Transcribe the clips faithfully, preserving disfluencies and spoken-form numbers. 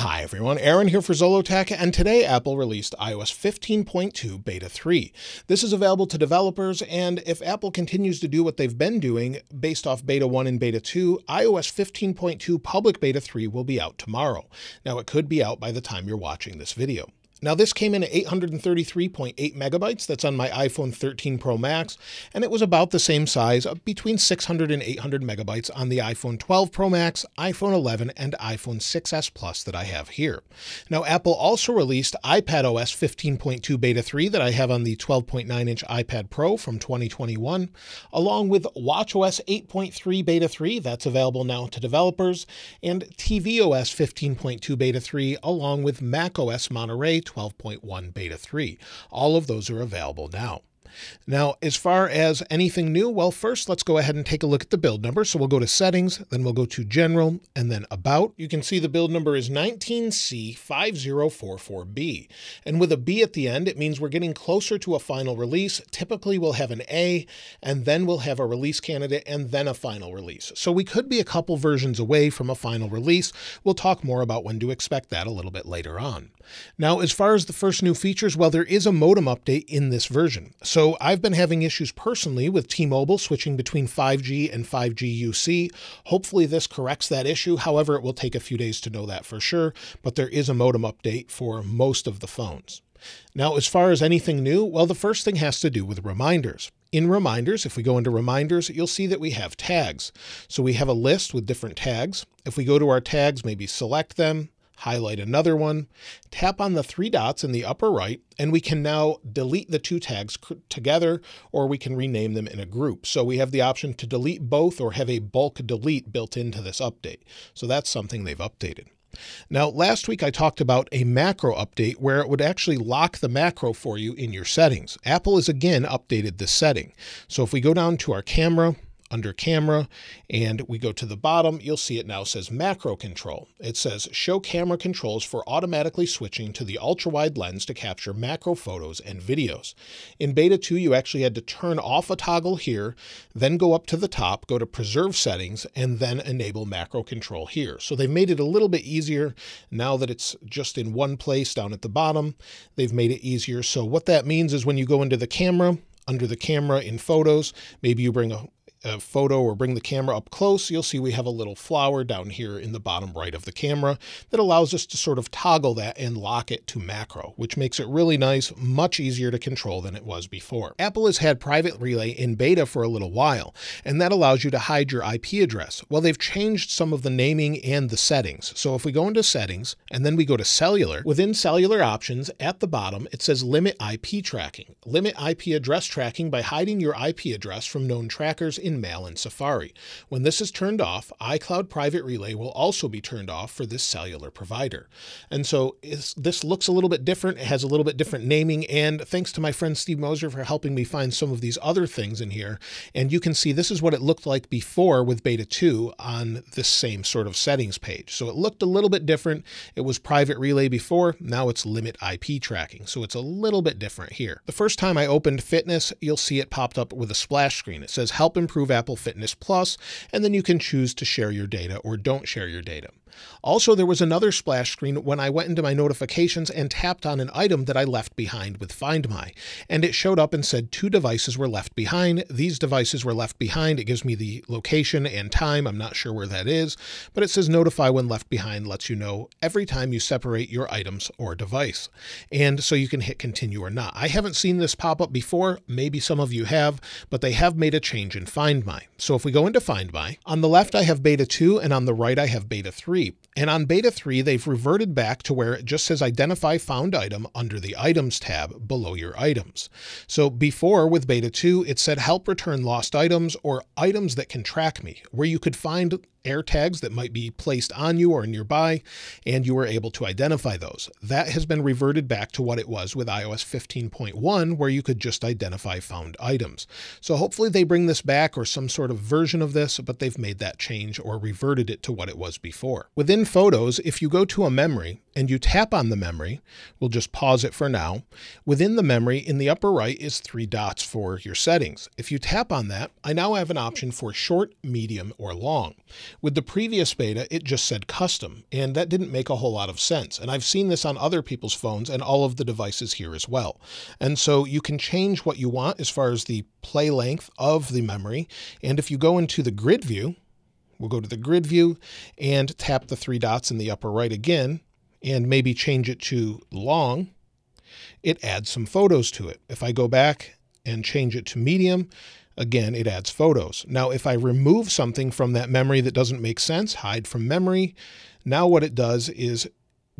Hi everyone, Aaron here for Zollotech, and today Apple released iOS fifteen point two Beta three. This is available to developers, and if Apple continues to do what they've been doing based off Beta one and Beta two, iOS fifteen point two Public Beta three will be out tomorrow. Now, it could be out by the time you're watching this video. Now, this came in at eight hundred thirty-three point eight megabytes. That's on my iPhone thirteen Pro Max, and it was about the same size, between six hundred and eight hundred megabytes on the iPhone twelve Pro Max, iPhone eleven, and iPhone six S Plus that I have here. Now, Apple also released iPadOS fifteen point two Beta three that I have on the twelve point nine inch iPad Pro from twenty twenty-one, along with watchOS eight point three Beta three, that's available now to developers, and tvOS fifteen point two Beta three, along with macOS Monterey twelve point one Beta three. All of those are available now. Now, as far as anything new, well, first, let's go ahead and take a look at the build number. So we'll go to settings, then we'll go to general, and then about. You can see the build number is nineteen C five zero four four B. And with a B at the end, it means we're getting closer to a final release. Typically, we'll have an A, and then we'll have a release candidate, and then a final release. So we could be a couple versions away from a final release. We'll talk more about when to expect that a little bit later on. Now, as far as the first new features, well, there is a modem update in this version. So I've been having issues personally with T-Mobile switching between five G and five G U C. Hopefully this corrects that issue. However, it will take a few days to know that for sure, but there is a modem update for most of the phones. Now, as far as anything new, well, the first thing has to do with reminders. In reminders, if we go into reminders, you'll see that we have tags. So we have a list with different tags. If we go to our tags, maybe select them, highlight another one, tap on the three dots in the upper right, and we can now delete the two tags together, or we can rename them in a group. So we have the option to delete both or have a bulk delete built into this update. So that's something they've updated. Now, last week I talked about a macro update where it would actually lock the macro for you in your settings. Apple has again updated this setting. So if we go down to our camera, under camera, and we go to the bottom, you'll see it now says macro control. It says show camera controls for automatically switching to the ultra wide lens to capture macro photos and videos. In beta two, you actually had to turn off a toggle here, then go up to the top, go to preserve settings, and then enable macro control here. So they've made it a little bit easier now that it's just in one place down at the bottom. They've made it easier. So what that means is when you go into the camera, under the camera in photos, maybe you bring a a photo or bring the camera up close, you'll see we have a little flower down here in the bottom right of the camera that allows us to sort of toggle that and lock it to macro, which makes it really nice, much easier to control than it was before. Apple has had Private Relay in beta for a little while, and that allows you to hide your I P address. Well, they've changed some of the naming and the settings. So if we go into settings and then we go to cellular, within cellular options at the bottom, it says limit I P tracking. Limit I P address tracking by hiding your I P address from known trackers in Mail and Safari. When this is turned off, iCloud Private Relay will also be turned off for this cellular provider. And so this looks a little bit different. It has a little bit different naming. And thanks to my friend Steve Moser for helping me find some of these other things in here. And you can see this is what it looked like before with Beta two on this same sort of settings page. So it looked a little bit different. It was Private Relay before. Now it's Limit I P tracking. So it's a little bit different here. The first time I opened Fitness, you'll see it popped up with a splash screen. It says help improve Apple Fitness Plus, and then you can choose to share your data or don't share your data. Also, there was another splash screen when I went into my notifications and tapped on an item that I left behind with Find My, and it showed up and said two devices were left behind. These devices were left behind. It gives me the location and time. I'm not sure where that is, but it says notify when left behind, lets you know every time you separate your items or device. And so you can hit continue or not. I haven't seen this pop up before. Maybe some of you have, but they have made a change in Find My. So if we go into Find My, on the left, I have beta two, and on the right, I have beta three. And on beta three, they've reverted back to where it just says identify found item under the items tab below your items. So before with beta two, it said help return lost items or items that can track me, where you could find AirTags that might be placed on you or nearby, and you were able to identify those. That has been reverted back to what it was with iOS fifteen point one, where you could just identify found items. So hopefully they bring this back or some sort of version of this, but they've made that change or reverted it to what it was before. Within photos, if you go to a memory, and you tap on the memory, we'll just pause it for now. Within the memory, in the upper right is three dots for your settings. If you tap on that, I now have an option for short, medium, or long. With the previous beta, it just said custom, and that didn't make a whole lot of sense. And I've seen this on other people's phones and all of the devices here as well. And so you can change what you want as far as the play length of the memory. And if you go into the grid view, we'll go to the grid view and tap the three dots in the upper right again, and maybe change it to long, it adds some photos to it. If I go back and change it to medium, again, it adds photos. Now, if I remove something from that memory that doesn't make sense, hide from memory, now what it does is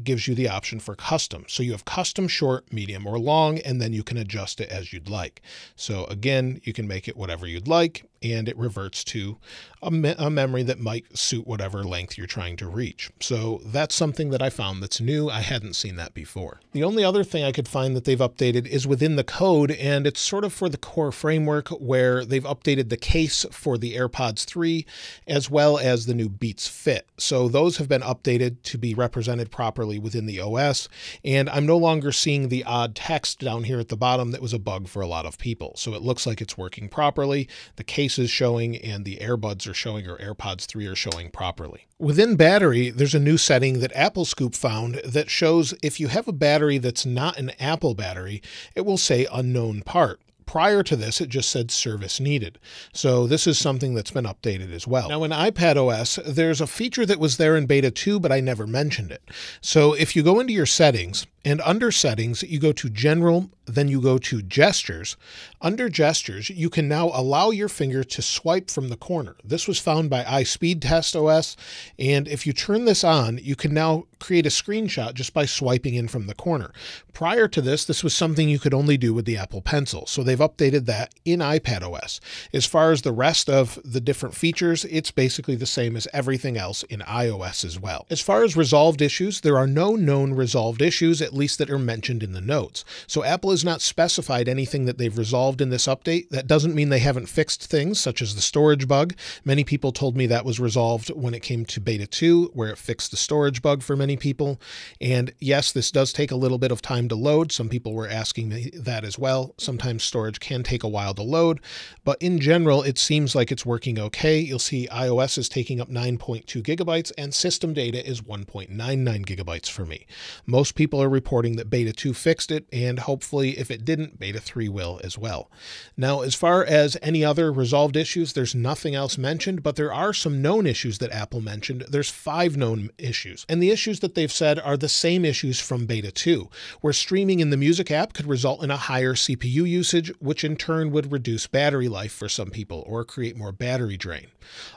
gives you the option for custom. So you have custom, short, medium, or long, and then you can adjust it as you'd like. So again, you can make it whatever you'd like, and it reverts to a, me a memory that might suit whatever length you're trying to reach. So that's something that I found that's new. I hadn't seen that before. The only other thing I could find that they've updated is within the code, and it's sort of for the core framework where they've updated the case for the AirPods three, as well as the new Beats Fit. So those have been updated to be represented properly within the O S, and I'm no longer seeing the odd text down here at the bottom that was a bug for a lot of people. So it looks like it's working properly. The case is showing, and the AirBuds are showing, or AirPods three are showing properly. Within battery, there's a new setting that Apple Scoop found that shows if you have a battery that's not an Apple battery, it will say unknown part. Prior to this, it just said service needed. So this is something that's been updated as well. Now in iPadOS, there's a feature that was there in beta two, but I never mentioned it. So if you go into your settings, and under settings, you go to general, then you go to gestures. Under gestures, you can now allow your finger to swipe from the corner. This was found by iSpeedTestOS. And if you turn this on, you can now create a screenshot just by swiping in from the corner. Prior to this, this was something you could only do with the Apple Pencil. So they've updated that in iPadOS. As far as the rest of the different features, it's basically the same as everything else in iOS as well. As far as resolved issues, there are no known resolved issues, at least that are mentioned in the notes. So Apple has not specified anything that they've resolved in this update. That doesn't mean they haven't fixed things, such as the storage bug. Many people told me that was resolved when it came to beta two, where it fixed the storage bug for many people. And yes, this does take a little bit of time to load. Some people were asking me that as well. Sometimes storage can take a while to load, but in general, it seems like it's working okay. You'll see iOS is taking up nine point two gigabytes and system data is one point nine nine gigabytes for me. Most people are reporting that beta two fixed it, and hopefully if it didn't, beta three will as well. Now, as far as any other resolved issues, there's nothing else mentioned, but there are some known issues that Apple mentioned. There's five known issues, and the issues that they've said are the same issues from beta two, where streaming in the music app could result in a higher C P U usage, which in turn would reduce battery life for some people or create more battery drain.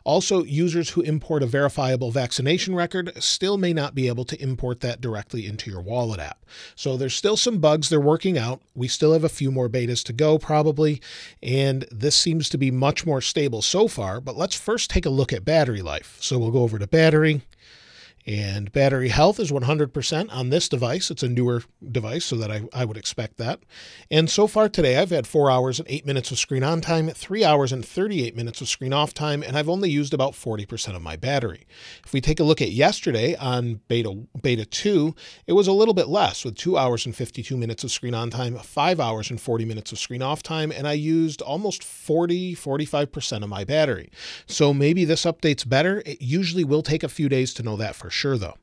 Also, users who import a verifiable vaccination record still may not be able to import that directly into your wallet app. So there's still some bugs they're working out. We still have a few more betas to go probably, and this seems to be much more stable so far, but let's first take a look at battery life. So we'll go over to battery, and battery health is one hundred percent on this device. It's a newer device, so that I, I would expect that. And so far today, I've had four hours and eight minutes of screen on time, three hours and thirty-eight minutes of screen off time, and I've only used about forty percent of my battery. If we take a look at yesterday on beta, beta two, it was a little bit less with two hours and fifty-two minutes of screen on time, five hours and forty minutes of screen off time, and I used almost forty, forty-five percent of my battery. So maybe this update's better. It usually will take a few days to know that for sure though.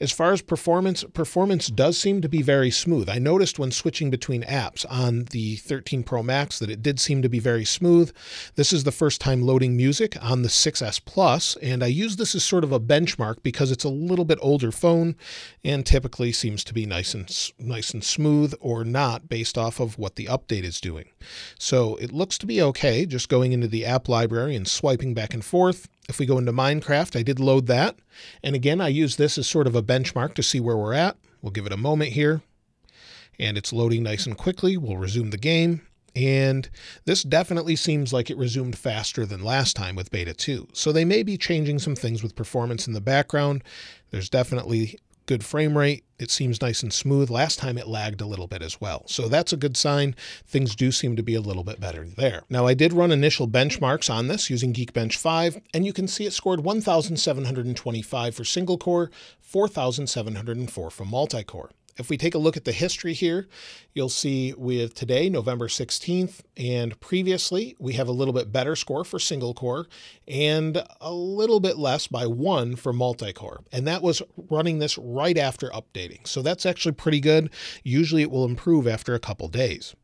As far as performance, performance does seem to be very smooth. I noticed when switching between apps on the thirteen Pro Max that it did seem to be very smooth. This is the first time loading music on the six S Plus, and I use this as sort of a benchmark because it's a little bit older phone and typically seems to be nice and nice and smooth or not based off of what the update is doing. So it looks to be okay, just going into the app library and swiping back and forth. If we go into Minecraft, I did load that. And again, I use this as sort of a benchmark to see where we're at. We'll give it a moment here, and it's loading nice and quickly. We'll resume the game. And this definitely seems like it resumed faster than last time with beta two. So they may be changing some things with performance in the background. There's definitely good frame rate. It seems nice and smooth. Last time it lagged a little bit as well. So that's a good sign. Things do seem to be a little bit better there. Now I did run initial benchmarks on this using Geekbench five, and you can see it scored one thousand seven hundred twenty-five for single core, four thousand seven hundred four for multi-core. If we take a look at the history here, you'll see with today, November sixteenth, and previously we have a little bit better score for single core and a little bit less by one for multi-core. And that was running this right after updating. So that's actually pretty good. Usually it will improve after a couple days.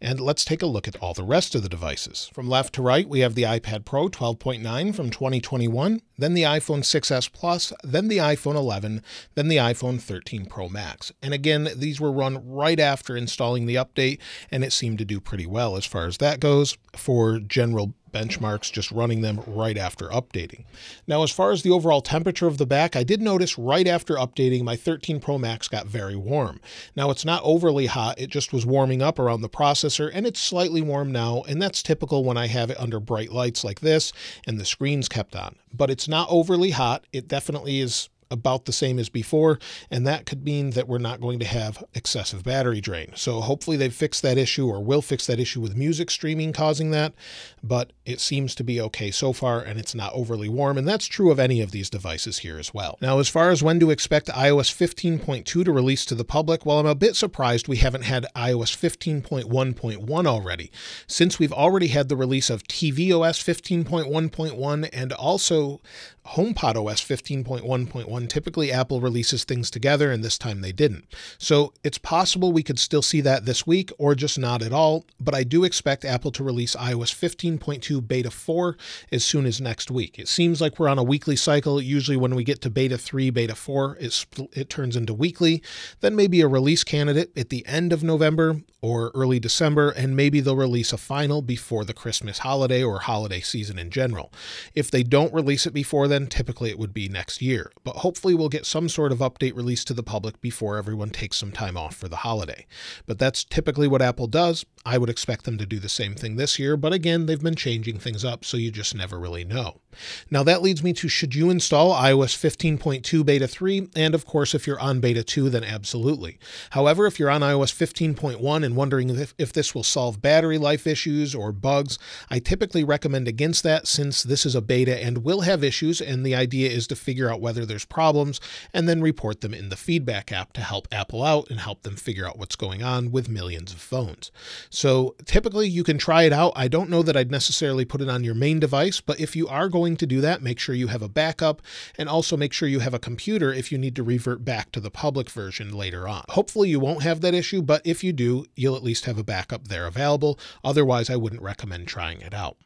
And let's take a look at all the rest of the devices. From left to right, we have the iPad Pro twelve point nine from twenty twenty-one, then the iPhone six S Plus, then the iPhone eleven, then the iPhone thirteen Pro Max. And again, these were run right after installing the update, and it seemed to do pretty well as far as that goes for general benchmarks, just running them right after updating. Now, as far as the overall temperature of the back, I did notice right after updating, my thirteen Pro Max got very warm. Now it's not overly hot. It just was warming up around the processor, and it's slightly warm now. And that's typical when I have it under bright lights like this and the screen's kept on, but it's not overly hot. It definitely is about the same as before. And that could mean that we're not going to have excessive battery drain. So hopefully they've fixed that issue, or will fix that issue with music streaming causing that, but it seems to be okay so far, and it's not overly warm. And that's true of any of these devices here as well. Now, as far as when to expect iOS fifteen point two to release to the public, well, I'm a bit surprised we haven't had iOS fifteen point one point one already, since we've already had the release of tvOS fifteen point one point one and also HomePod O S fifteen point one point one. Typically Apple releases things together, and this time they didn't. So it's possible we could still see that this week, or just not at all. But I do expect Apple to release iOS fifteen point two Beta four as soon as next week. It seems like we're on a weekly cycle. Usually when we get to Beta three, Beta four, it, it turns into weekly. Then maybe a release candidate at the end of November or early December, and maybe they'll release a final before the Christmas holiday or holiday season in general. If they don't release it before then, typically it would be next year. But hopefully we'll get some sort of update released to the public before everyone takes some time off for the holiday. But that's typically what Apple does. I would expect them to do the same thing this year, but again, they've been changing things up, so you just never really know. Now that leads me to, should you install iOS fifteen point two Beta three? And of course, if you're on Beta two, then absolutely. However, if you're on iOS fifteen point one and wondering if, if this will solve battery life issues or bugs, I typically recommend against that, since this is a beta and will have issues, and the idea is to figure out whether there's problems and then report them in the feedback app to help Apple out and help them figure out what's going on with millions of phones. So typically you can try it out. I don't know that I'd necessarily put it on your main device, but if you are going to do that, make sure you have a backup, and also make sure you have a computer if you need to revert back to the public version later on. Hopefully you won't have that issue, but if you do, you'll at least have a backup there available. Otherwise, I wouldn't recommend trying it out.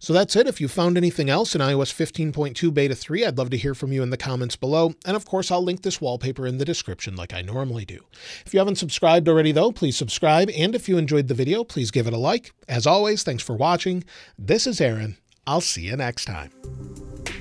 So that's it. If you found anything else in iOS fifteen point two Beta three, I'd love to hear from you in the comments below. And of course, I'll link this wallpaper in the description like I normally do. If you haven't subscribed already though, please subscribe. And if you enjoyed the video, please give it a like. As always, thanks for watching. This is Aaron. I'll see you next time.